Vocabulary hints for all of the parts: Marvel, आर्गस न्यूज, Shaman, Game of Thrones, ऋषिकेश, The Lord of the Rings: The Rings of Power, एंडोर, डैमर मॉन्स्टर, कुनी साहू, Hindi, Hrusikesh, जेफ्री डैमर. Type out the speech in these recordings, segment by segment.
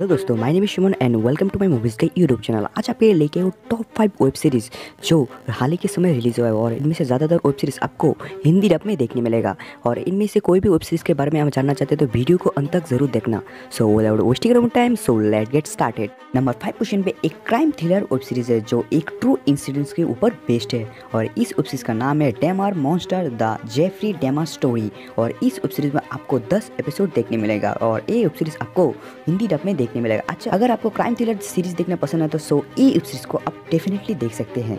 Hello दोस्तों, my name is Shaman and welcome to my movies का YouTube channel. आज आपके लिए लेके आए टॉप 5 वेब सीरीज़ जो हाल ही के समय रिलीज़ हुआ है, और इनमें से ज़्यादातर वेब सीरीज़ आपको हिंदी डब में देखने मिलेगा। और इनमें से कोई भी वेब सीरीज़ के बारे में आप जानना चाहते हैं तो वीडियो को अंत तक जरूर देखना। So without wasting our time, so let's get started. Number 5 position पे एक क्राइम थ्रिलर वेब सीरीज़ है जो एक ट्रू इंसिडेंट्स के ऊपर बेस्ड है, और इस वेब सीरीज़ का नाम है डैमर मॉन्स्टर the जेफ्री डैमर story. और इस वेब सीरीज़ में आपको 10 एपिसोड देखने मिलेगा और ये वेब सीरीज़ आपको हिंदी डब में देखने मिलेगा। अच्छा, अगर आपको क्राइम थ्रिलर सीरीज देखना पसंद है तो सो ये वेब सीरीज को आप डेफिनेटली देख सकते हैं।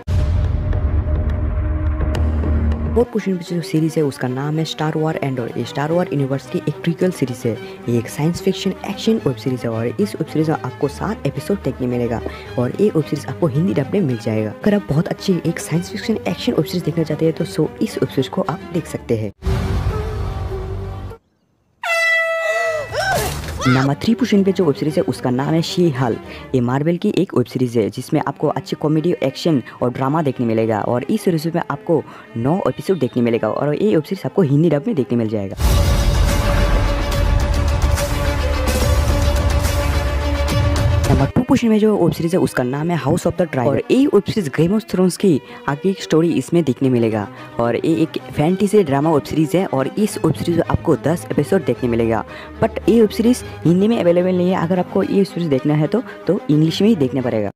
फोर्थ पोजीशन पे जो सीरीज़ है उसका नाम है स्टार वॉर एंडोर। ये स्टार वॉर यूनिवर्स की एक ट्रिकल सीरीज़ है। ये एक science fiction action web series है और इस वेब सीरीज़ में आपको 7 एपिसोड देखने मिलेगा और ये वेब सीरीज़ आपको हिंदी डब में मिल जाएगा। अगर आप बहुत अच्छी एक science fiction action web series देखना चाहते हैं तो सो इस वेब सीरीज़ को आप देख सकते हैं। नंबर 3 पोजीशन पे जो वेब सीरीज़ है उसका नाम है शी हल्क। ये मार्वल की एक वेब सीरीज़ है जिसमें आपको अच्छी कॉमेडी, एक्शन और ड्रामा देखने मिलेगा, और इस सीरीज़ में आपको 9 एपिसोड देखने मिलेगा और ये वेब सीरीज़ आपको हिंदी डब में देखने मिल जाएगा। नंबर 2 पोजीशन में जो वेब सीरीज़ है उसका नाम है हाउस ऑफ द ड्रैगन, और ये web series game of thrones की आगे एक स्टोरी इसमें देखने मिलेगा, और ये एक फैंटेसी ड्रामा वेब सीरीज़ है और इस वेब सीरीज़ में आपको 10 एपिसोड देखने मिलेगा। बट ये वेब सीरीज़ हिंदी में अवेलेबल नहीं है। अगर आपको ये वेब सीरीज़ देखना है तो इंग्लिश में ही देखना पड़ेगा।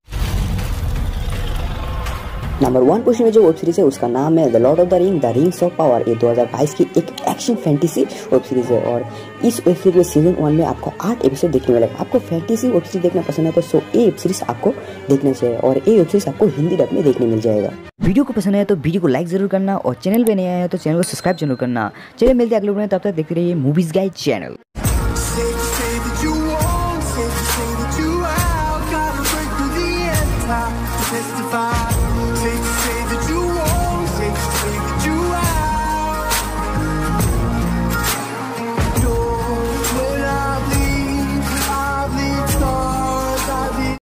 नंबर 1 पोजीशन में जो वेब सीरीज़ है उसका नाम है the lord of the ring the rings of power. ये 2022 की एक एक्शन फैंटेसी वेब सीरीज़ है और इस वेब सीरीज में सीजन 1 में आपको 8 एपिसोड देखने मिलेगा। आपको फैंटेसी वेब सीरीज देखना पसंद है तो सो ये वेब सीरीज़ आपको देखना चाहिए और ये वेब सीरीज़ आपको हिंदी डब में देखने मिल जाएगा। वीडियो को पसंद आया तो वीडियो को लाइक जरूर करना, और चैनल पर नया है तो चैनल को सब्सक्राइब जरूर करना। चलिए मिलते हैं अगले वीडियो में, तब तक देखते रहिए मूवीज़ गाइड चैनल। Testify